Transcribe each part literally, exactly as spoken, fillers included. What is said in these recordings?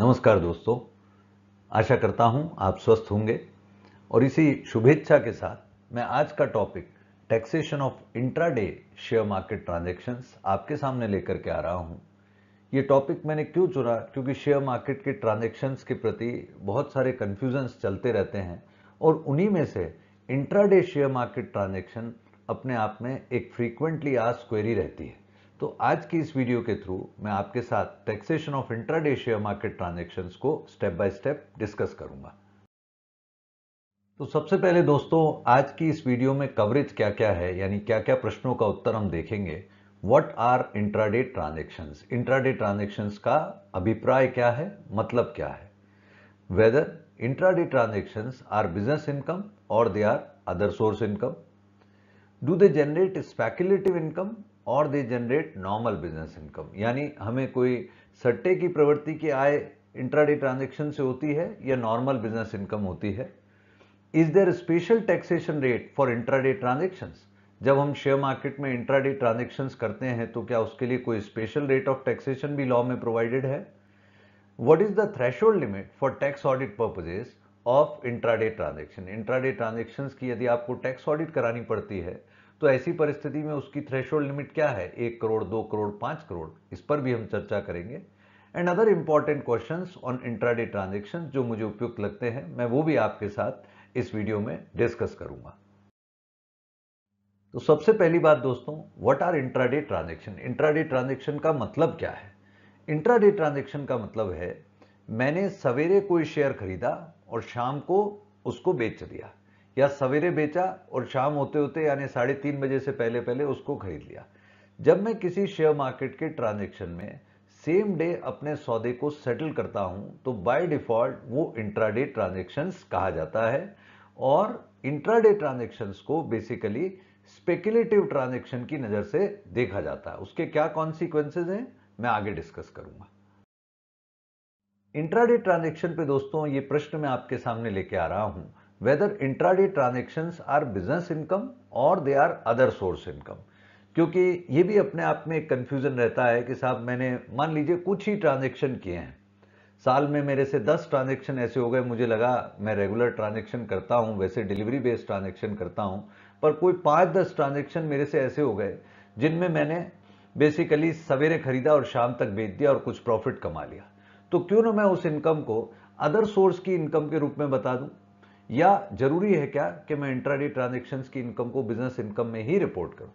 नमस्कार दोस्तों, आशा करता हूं आप स्वस्थ होंगे और इसी शुभेच्छा के साथ मैं आज का topic taxation of intraday share market transactions आपके सामने लेकर के आ रहा हूं। ये टॉपिक मैंने क्यों चुना, क्योंकि शेयर मार्केट के ट्रांजैक्शंस के प्रति बहुत सारे कन्फ्यूजन्स चलते रहते हैं और उन्हीं में से इंट्राडे शेयर मार्केट ट्रांजैक्शन अपने आप में एक फ्रीक्वेंटली आस्क्ड क्वेरी रहती है। तो आज की इस वीडियो के थ्रू मैं आपके साथ taxation of intraday share market transactions को स्टेप बाय स्टेप डिस्कस करूंगा। तो सबसे पहले दोस्तों, आज की इस वीडियो में कवरेज क्या क्या है, यानी क्या क्या प्रश्नों का उत्तर हम देखेंगे। What are intraday transactions, intraday transactions का अभिप्राय क्या है, मतलब क्या है। Whether intraday transactions are business income और they are other source income. Do they generate speculative income और they generate normal business income, यानी हमें कोई सट्टे की प्रवृत्ति की आय इंट्राडे ट्रांजैक्शन से होती है या नॉर्मल बिजनेस इनकम होती है। Is there special taxation rate for intraday transactions, जब हम शेयर मार्केट में इंट्राडे ट्रांजैक्शंस करते हैं तो क्या उसके लिए कोई स्पेशल रेट ऑफ टैक्सेशन भी लॉ में प्रोवाइडेड है। What is the threshold limit for tax audit purposes of intraday transaction, intraday transactions की यदि आपको टैक्स ऑडिट करानी पड़ती है तो ऐसी परिस्थिति में उसकी थ्रेशोल्ड लिमिट क्या है, एक करोड़, दो करोड़, पांच करोड़, इस पर भी हम चर्चा करेंगे। And other important questions on intraday transaction जो मुझे उपयुक्त लगते हैं मैं वो भी आपके साथ इस वीडियो में डिस्कस करूंगा। तो सबसे पहली बात दोस्तों, what are intraday transaction, intraday transaction का मतलब क्या है। इंट्राडे ट्रांजैक्शन का मतलब है मैंने सवेरे कोई शेयर खरीदा और शाम को उसको बेच दिया, या सवेरे बेचा और शाम होते होते यानी साढ़े तीन बजे से पहले पहले उसको खरीद लिया। जब मैं किसी शेयर मार्केट के ट्रांजैक्शन में सेम डे अपने सौदे को सेटल करता हूं तो बाय डिफॉल्ट वो इंट्राडे ट्रांजैक्शंस कहा जाता है। और इंट्राडे ट्रांजैक्शंस को बेसिकली स्पेक्युलेटिव ट्रांजैक्शन की नज़र से देखा जाता है। उसके क्या कॉन्सिक्वेंसेज हैं मैं आगे डिस्कस करूंगा। इंट्राडे ट्रांजैक्शन पे दोस्तों ये प्रश्न मैं आपके सामने लेके आ रहा हूं, whether intraday transactions are business income और they are other source income, क्योंकि ये भी अपने आप में एक कन्फ्यूजन रहता है कि साहब मैंने मान लीजिए कुछ ही ट्रांजैक्शन किए हैं, साल में मेरे से दस ट्रांजैक्शन ऐसे हो गए, मुझे लगा मैं रेगुलर ट्रांजैक्शन करता हूँ, वैसे डिलीवरी बेस्ड ट्रांजैक्शन करता हूँ, पर कोई पाँच दस ट्रांजैक्शन मेरे से ऐसे हो गए जिनमें मैंने बेसिकली सवेरे खरीदा और शाम तक बेच दिया और कुछ प्रॉफिट कमा लिया। तो क्यों ना मैं उस इनकम को अदर सोर्स की इनकम के रूप में बता दूं, या जरूरी है क्या कि मैं इंट्राडे ट्रांजैक्शंस की इनकम को बिजनेस इनकम में ही रिपोर्ट करूं।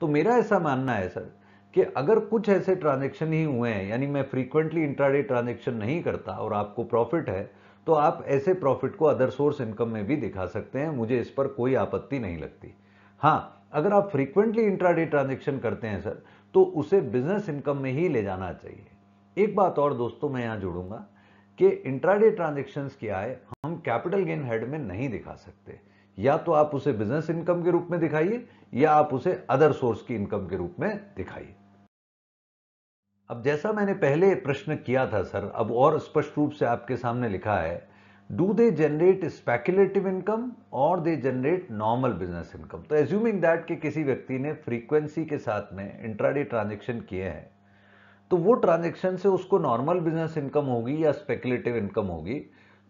तो मेरा ऐसा मानना है सर कि अगर कुछ ऐसे ट्रांजैक्शन ही हुए हैं, यानी मैं फ्रीक्वेंटली इंट्राडे ट्रांजैक्शन नहीं करता और आपको प्रॉफिट है, तो आप ऐसे प्रॉफिट को अदर सोर्स इनकम में भी दिखा सकते हैं, मुझे इस पर कोई आपत्ति नहीं लगती। हाँ, अगर आप फ्रीक्वेंटली इंट्राडे ट्रांजैक्शन करते हैं सर तो उसे बिजनेस इनकम में ही ले जाना चाहिए। एक बात और दोस्तों मैं यहाँ जोड़ूंगा कि इंट्राडे ट्रांजैक्शंस की आय हम कैपिटल गेन हेड में नहीं दिखा सकते, या तो आप उसे बिजनेस इनकम के रूप में दिखाइए या आप उसे अदर सोर्स की इनकम के रूप में दिखाइए। अब जैसा मैंने पहले प्रश्न किया था सर, अब और स्पष्ट रूप से आपके सामने लिखा है, do they generate speculative income और they generate normal business income. तो एज्यूमिंग दैट कि किसी व्यक्ति ने फ्रीक्वेंसी के साथ में इंट्राडे ट्रांजैक्शन किए हैं तो वो ट्रांजैक्शन से उसको नॉर्मल बिजनेस इनकम होगी या स्पेक्युलेटिव इनकम होगी।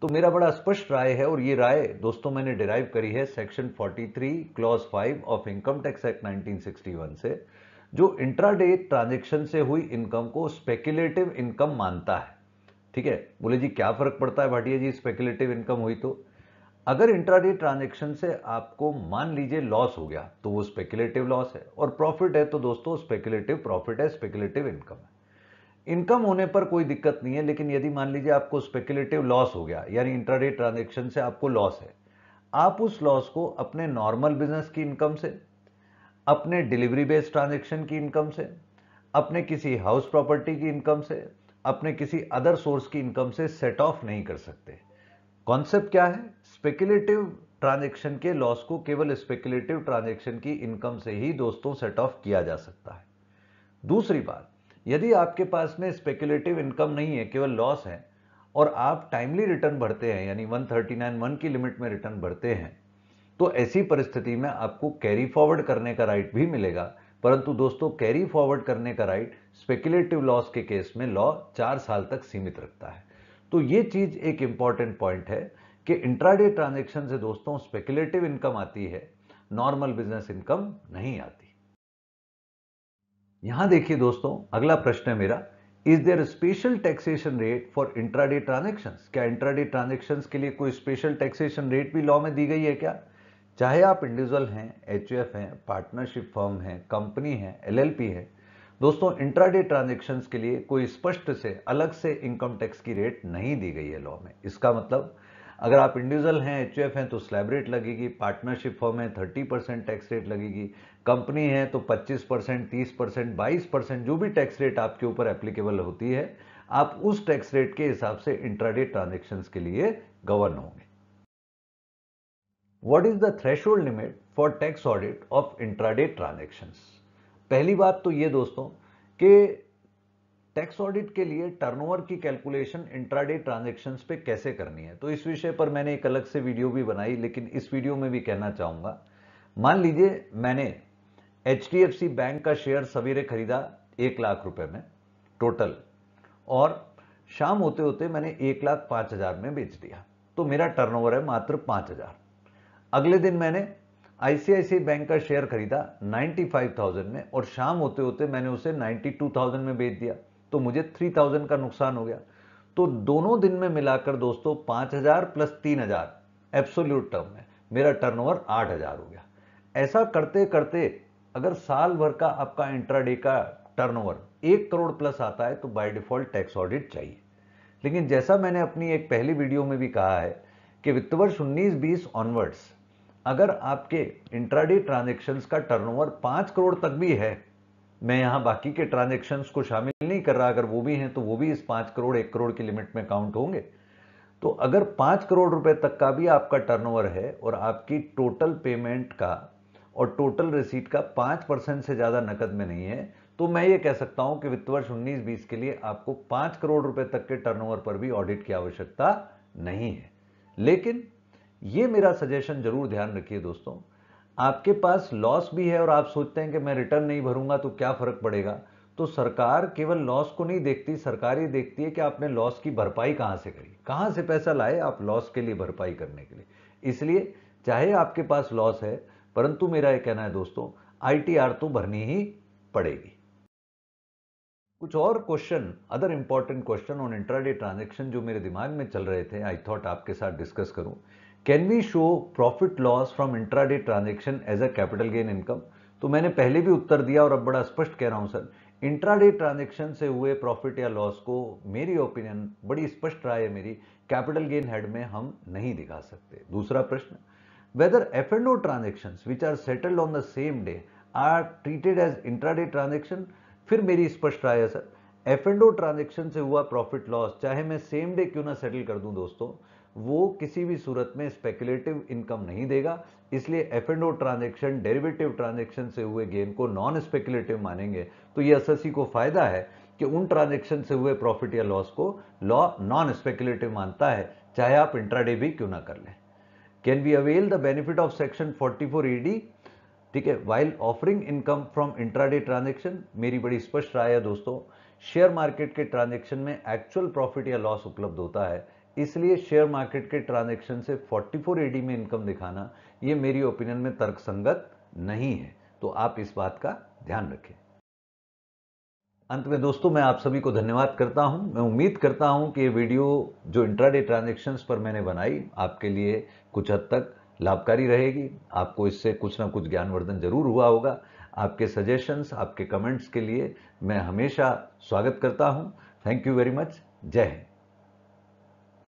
तो मेरा बड़ा स्पष्ट राय है, और ये राय दोस्तों मैंने डिराइव करी है section forty three clause five of income tax act nineteen sixty one से, जो इंट्राडे ट्रांजैक्शन से हुई इनकम को स्पेक्युलेटिव इनकम मानता है। ठीक है, बोले जी क्या फर्क पड़ता है भाटिया जी स्पेक्युलेटिव इनकम हुई तो। अगर इंट्राडे ट्रांजैक्शन से आपको मान लीजिए लॉस हो गया तो वो स्पेक्युलेटिव लॉस है, और प्रॉफिट है तो दोस्तों स्पेक्युलेटिव प्रॉफिट है, स्पेक्युलेटिव इनकम है। इनकम होने पर कोई दिक्कत नहीं है, लेकिन यदि मान लीजिए आपको स्पेक्युलेटिव लॉस हो गया, यानी इंट्राडे ट्रांजैक्शन से आपको लॉस है, आप उस लॉस को अपने नॉर्मल बिजनेस की इनकम से, अपने डिलीवरी बेस्ड ट्रांजैक्शन की इनकम से, अपने किसी हाउस प्रॉपर्टी की इनकम से, अपने किसी अदर सोर्स की इनकम से सेट ऑफ नहीं कर सकते। कॉन्सेप्ट क्या है, स्पेक्युलेटिव ट्रांजैक्शन के लॉस को केवल स्पेक्युलेटिव ट्रांजैक्शन की इनकम से ही दोस्तों सेट ऑफ किया जा सकता है। दूसरी बात, यदि आपके पास में स्पेक्युलेटिव इनकम नहीं है, केवल लॉस है, और आप टाइमली रिटर्न भरते हैं, यानी वन थर्टी नाइन वन की लिमिट में रिटर्न भरते हैं, तो ऐसी परिस्थिति में आपको कैरी फॉरवर्ड करने का राइट भी मिलेगा। परंतु दोस्तों कैरी फॉरवर्ड करने का राइट स्पेक्युलेटिव लॉस के केस में लॉ चार साल तक सीमित रखता है। तो ये चीज एक इंपॉर्टेंट पॉइंट है कि इंट्राडे ट्रांजैक्शन से दोस्तों स्पेकुलेटिव इनकम आती है, नॉर्मल बिजनेस इनकम नहीं आती। यहां देखिए दोस्तों, अगला प्रश्न है मेरा, is there special taxation rate for intraday transactions? क्या इंट्राडे ट्रांजैक्शंस के लिए कोई स्पेशल टैक्सेशन रेट भी लॉ में दी गई है क्या? चाहे आप इंडिविजुअल हैं, एचयूएफ हैं, पार्टनरशिप फर्म हैं, कंपनी है, एलएलपी है, दोस्तों इंट्राडे ट्रांजैक्शंस के लिए कोई स्पष्ट से अलग से इनकम टैक्स की रेट नहीं दी गई है लॉ में। इसका मतलब अगर आप इंडिविजुअल हैं, एचयूएफ हैं तो स्लैब रेट लगेगी, पार्टनरशिप फर्म है तीस परसेंट टैक्स रेट लगेगी, कंपनी है तो पच्चीस परसेंट, तीस परसेंट, बाईस परसेंट, जो भी टैक्स रेट आपके ऊपर एप्लीकेबल होती है आप उस टैक्स रेट के हिसाब से इंट्राडे ट्रांजैक्शंस के लिए गवर्न होंगे। What is the threshold limit for tax audit of intraday transactions? पहली बात तो ये दोस्तों कि टैक्स ऑडिट के लिए टर्नओवर की कैलकुलेशन इंट्राडे ट्रांजैक्शंस पे कैसे करनी है, तो इस विषय पर मैंने एक अलग से वीडियो भी बनाई, लेकिन इस वीडियो में भी कहना चाहूँगा। मान लीजिए मैंने H D F C bank का शेयर सवेरे खरीदा एक लाख रुपए में टोटल, और शाम होते होते मैंने एक लाख पाँच हज़ार में बेच दिया, तो मेरा टर्नओवर है मात्र पाँच हज़ार। अगले दिन मैंने I C I C I bank का शेयर खरीदा नाइन्टी फाइव थाउजेंड में, और शाम होते होते मैंने उसे नाइन्टी टू थाउजेंड में बेच दिया, तो मुझे थ्री थाउजेंड का नुकसान हो गया। तो दोनों दिन में मिलाकर दोस्तों पाँच हज़ार प्लस तीन हज़ार एब्सोल्यूट टर्म में मेरा टर्नओवर आठ हज़ार हो गया। ऐसा करते करते अगर साल भर का आपका इंट्राडे का टर्नओवर एक करोड़ प्लस आता है तो बाय डिफॉल्ट टैक्स ऑडिट चाहिए। लेकिन जैसा मैंने अपनी एक पहली वीडियो में भी कहा है कि वित्त वर्ष उन्नीस बीस ऑनवर्ड्स अगर आपके इंट्राडे ट्रांजैक्शंस का टर्नओवर पाँच करोड़ तक भी है, मैं यहाँ बाकी के ट्रांजैक्शंस को शामिल नहीं कर रहा, अगर वो भी हैं तो वो भी इस पाँच करोड़ एक करोड़ की लिमिट में काउंट होंगे, तो अगर पाँच करोड़ रुपए तक का भी आपका टर्नओवर है और आपकी टोटल पेमेंट का और टोटल रिसीट का पाँच परसेंट से ज़्यादा नकद में नहीं है, तो मैं ये कह सकता हूँ कि वित्त वर्ष उन्नीस बीस के लिए आपको पाँच करोड़ रुपये तक के टर्नओवर पर भी ऑडिट की आवश्यकता नहीं है। लेकिन ये मेरा सजेशन जरूर ध्यान रखिए दोस्तों, आपके पास लॉस भी है और आप सोचते हैं कि मैं रिटर्न नहीं भरूंगा तो क्या फर्क पड़ेगा, तो सरकार केवल लॉस को नहीं देखती, सरकार ये देखती है कि आपने लॉस की भरपाई कहाँ से करी, कहाँ से पैसा लाए आप लॉस के लिए भरपाई करने के लिए। इसलिए चाहे आपके पास लॉस है, परंतु मेरा ये कहना है दोस्तों आई टी आर तो भरनी ही पड़ेगी। कुछ और question, other important question on intraday transaction जो मेरे दिमाग में चल रहे थे, आई थॉट आपके साथ डिस्कस करूँ। Can we show profit loss from intraday transaction as a capital gain income? तो मैंने पहले भी उत्तर दिया और अब बड़ा स्पष्ट कह रहा हूं सर, इंट्राडे ट्रांजेक्शन से हुए प्रॉफिट या लॉस को मेरी ओपिनियन, बड़ी स्पष्ट राय है मेरी, कैपिटल गेन हेड में हम नहीं दिखा सकते। दूसरा प्रश्न, whether F and O transaction which are settled on the same day are treated as intraday transaction? फिर मेरी स्पष्ट राय है sir, F and O transaction से हुआ प्रॉफिट लॉस चाहे मैं सेम डे क्यों ना सेटल कर दूं दोस्तों, वो किसी भी सूरत में स्पेकुलेटिव इनकम नहीं देगा, इसलिए F and O transaction, derivative transaction से हुए गेन को नॉन स्पेकुलेटिव मानेंगे। तो ये एस एस सी को फायदा है कि उन ट्रांजेक्शन से हुए प्रॉफिट या लॉस को लॉ नॉन स्पेकुलेटिव मानता है, चाहे आप इंट्राडे भी क्यों ना कर लें। Can we avail the benefit of section forty four E D, ठीक है, while offering income from intraday transaction? मेरी बड़ी स्पष्ट राय है दोस्तों, शेयर मार्केट के ट्रांजेक्शन में एक्चुअल प्रॉफिट या लॉस उपलब्ध होता है, इसलिए शेयर मार्केट के ट्रांजैक्शन से फोर्टी फोर ए डी में इनकम दिखाना ये मेरी ओपिनियन में तर्कसंगत नहीं है, तो आप इस बात का ध्यान रखें। अंत में दोस्तों मैं आप सभी को धन्यवाद करता हूं। मैं उम्मीद करता हूं कि ये वीडियो जो इंट्राडे ट्रांजैक्शंस पर मैंने बनाई आपके लिए कुछ हद तक लाभकारी रहेगी, आपको इससे कुछ ना कुछ ज्ञानवर्धन जरूर हुआ होगा। आपके सजेशंस, आपके कमेंट्स के लिए मैं हमेशा स्वागत करता हूँ। Thank you very much. जय हिंद।